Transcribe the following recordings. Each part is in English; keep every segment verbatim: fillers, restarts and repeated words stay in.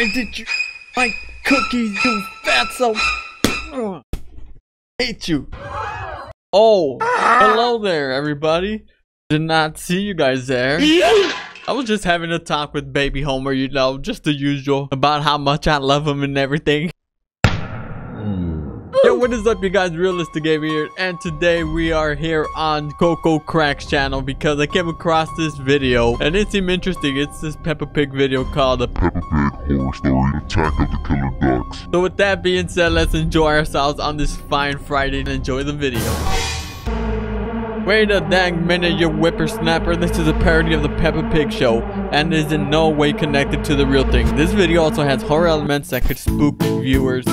Why did you my cookies, you fatso? Ugh. Hate you. Oh, hello there, everybody. Did not see you guys there. I was just having a talk with baby Homer, you know, just the usual, about how much I love him and everything. Yo, what is up, you guys? RealisticGamer here, and today we are here on Coco Crack's channel because I came across this video and it seemed interesting. It's this Peppa Pig video called The Peppa Pig Horror Story Attack of the Killer Ducks. So with that being said, let's enjoy ourselves on this fine Friday and enjoy the video. Wait a dang minute, you whippersnapper. This is a parody of the Peppa Pig show and is in no way connected to the real thing. This video also has horror elements that could spook viewers.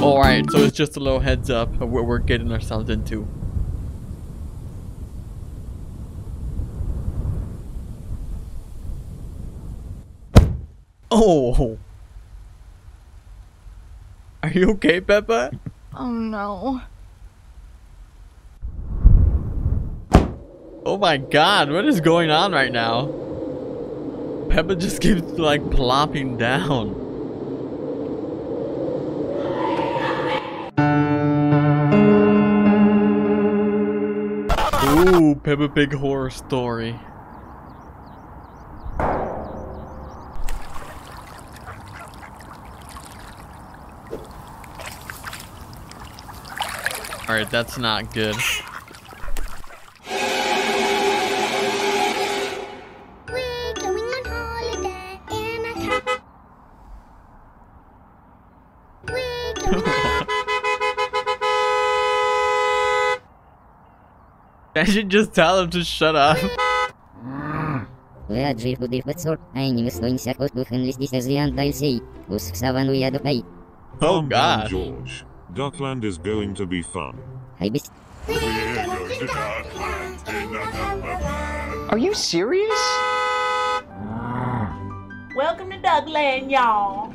Alright, so it's just a little heads up of what we're getting ourselves into. Oh! Are you okay, Peppa? Oh no. Oh my god, what is going on right now? Peppa just keeps like plopping down. Ooh, Peppa Pig Horror Story. Alright, that's not good. We're going on holiday in a car. We're going on I should just tell him to shut up. Oh god. George, Darkland is going to be fun. Are you serious? Welcome to Darkland, y'all.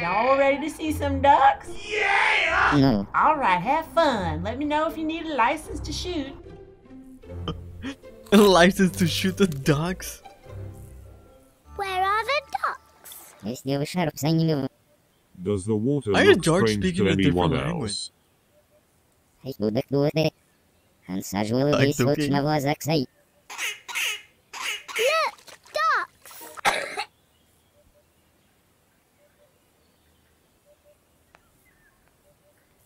Y'all ready to see some ducks? Yeah! No. Alright, have fun. Let me know if you need a license to shoot. A license to shoot the ducks? Where are the ducks? Does the water I look George strange speaking to anyone else? Okay.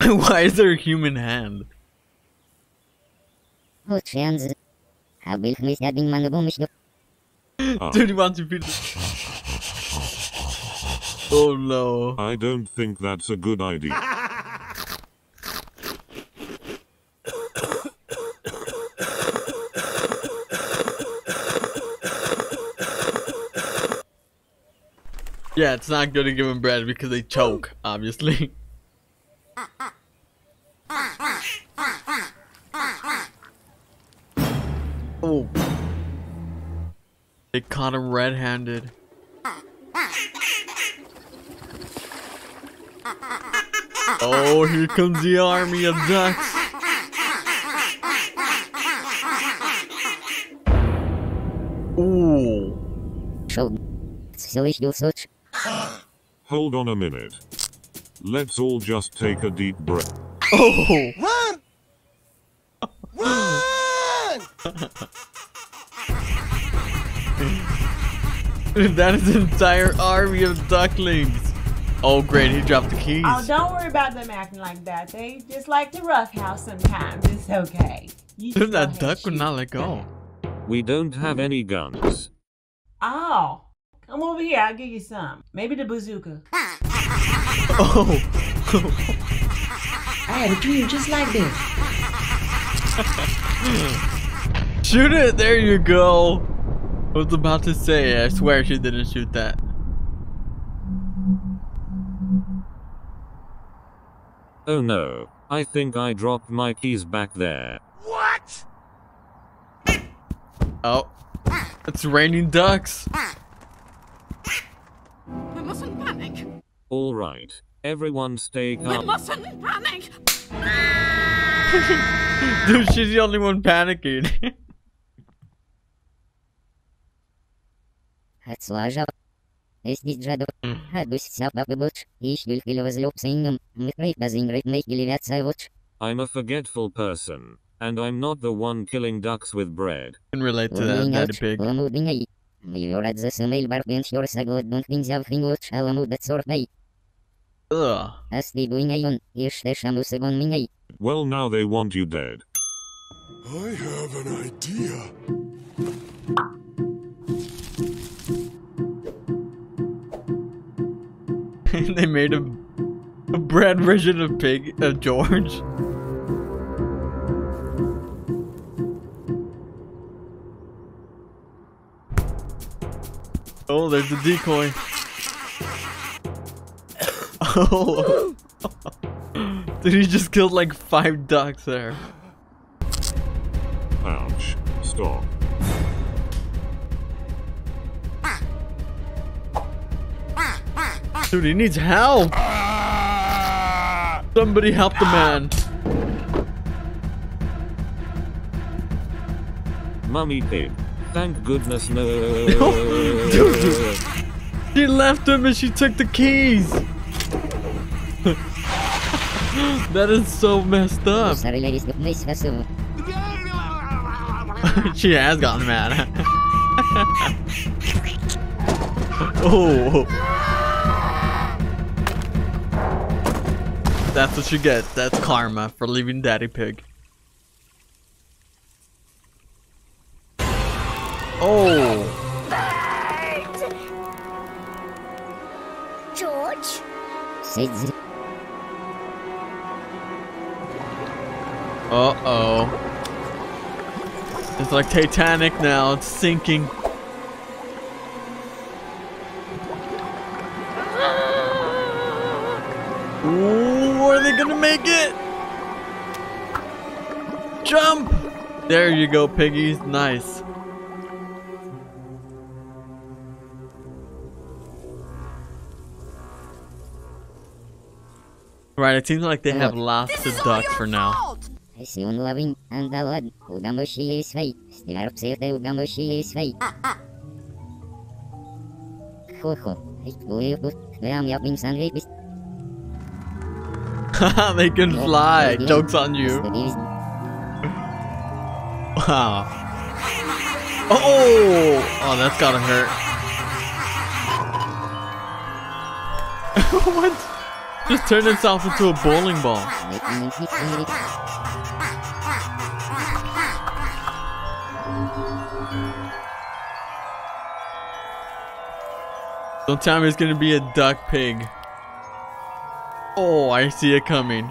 Why is there a human hand? Dude, you want to be... Oh no. I don't think that's a good idea. Yeah, it's not good to give them bread because they choke, obviously. Oh. They caught him red-handed. Oh, here comes the army of ducks. Ooh. Hold on a minute. Let's all just take a deep breath. Oh! Run! Run! Dude, that is an entire army of ducklings. Oh great, he dropped the keys. Oh, don't worry about them acting like that. They just like to roughhouse sometimes. It's okay. Dude, that duck would not let go. We don't have any guns. Oh. Come over here, I'll give you some. Maybe the bazooka. Oh! I had a dream just like this. Shoot it! There you go! I was about to say, I swear she didn't shoot that. Oh no, I think I dropped my keys back there. What? Oh, it's raining ducks. We mustn't panic. All right, everyone stay calm. We mustn't panic. Dude, she's the only one panicking. Es ist schade. I'm a forgetful person, and I'm not the one killing ducks with bread. I can relate to that, Peppa Pig. Ugh. Well, now they want you dead. I have an idea. They made a, a bread version of Pig, of George. Oh, there's the decoy. Oh. Dude, he just killed like five ducks there. Ouch. Stop. Dude, he needs help. Somebody help the man. Mummy Pig. Thank goodness, no. No. Dude, dude. She left him and she took the keys. That is so messed up. She has gotten mad. Oh. That's what you get. That's karma for leaving Daddy Pig. Oh! Bird! George? Uh-oh. It's like Titanic now. It's sinking. Ooh, are they gonna make it? Jump! There you go, piggies. Nice. Right, it seems like they have lost the ducks for now. They can fly. Joke's on you. Wow. Oh! Oh, that's gotta hurt. What? Just turned itself into a bowling ball. Don't tell me it's gonna be a duck pig. Oh, I see it coming.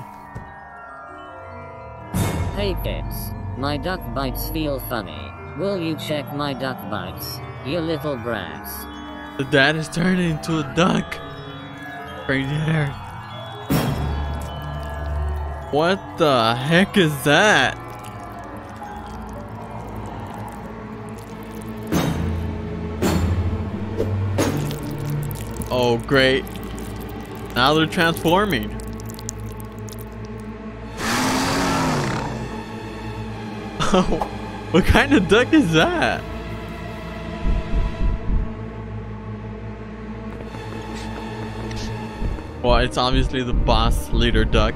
Hey kids, my duck bites feel funny. Will you check my duck bites, you little brats? The dad is turning into a duck. Right there. What the heck is that? Oh, great. Now they're transforming. Oh, what kind of duck is that? Well, it's obviously the boss leader duck.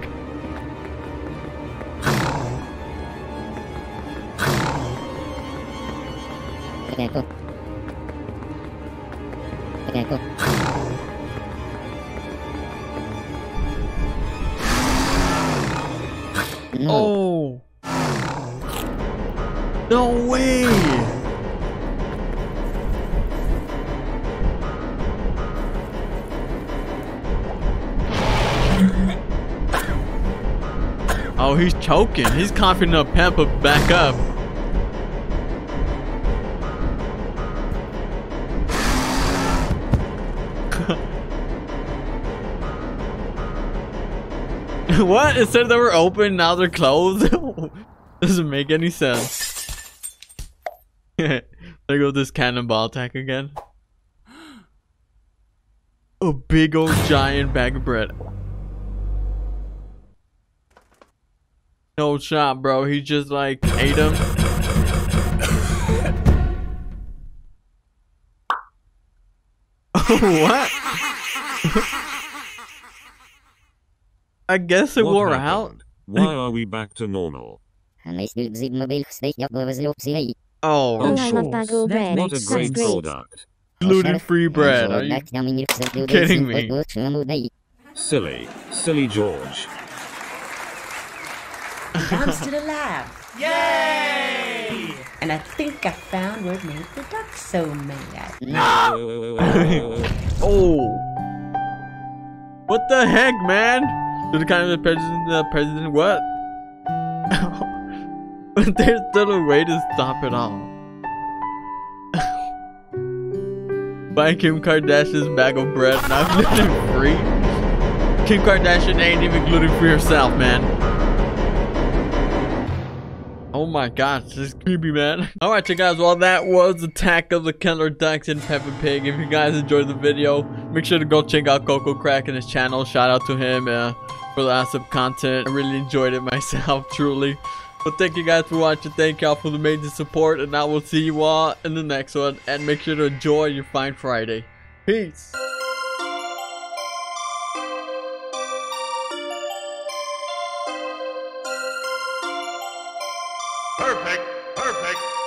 No. Oh, no way. Oh, he's choking. He's coughing up Peppa back up. What? It said they were open, now they're closed? Doesn't make any sense. There goes this cannonball attack again. A big old giant bag of bread. No shot, bro. He just like ate him. What? I guess it what wore happened? out. Why are we back to normal? Oh, oh sure. bread. What a great product. Gluten-free bread. Are you kidding me? Silly, silly George. Comes to the lab. Yay! And I think I found what made the duck so mad. No! Oh! What the heck, man? Did the kind of the president, the president, what? There's still a way to stop it all. Buy Kim Kardashian's bag of bread, not gluten-free. Kim Kardashian ain't even gluten-free herself, man. Oh my gosh, this is creepy, man. Alright, you guys, well, that was Attack of the Killer Ducks and Peppa Pig. If you guys enjoyed the video, make sure to go check out Coco Crack and his channel. Shout out to him uh, for the awesome content. I really enjoyed it myself, truly. But thank you guys for watching. Thank y'all for the amazing support, and I will see you all in the next one. And make sure to enjoy your fine Friday. Peace. Perfect, perfect.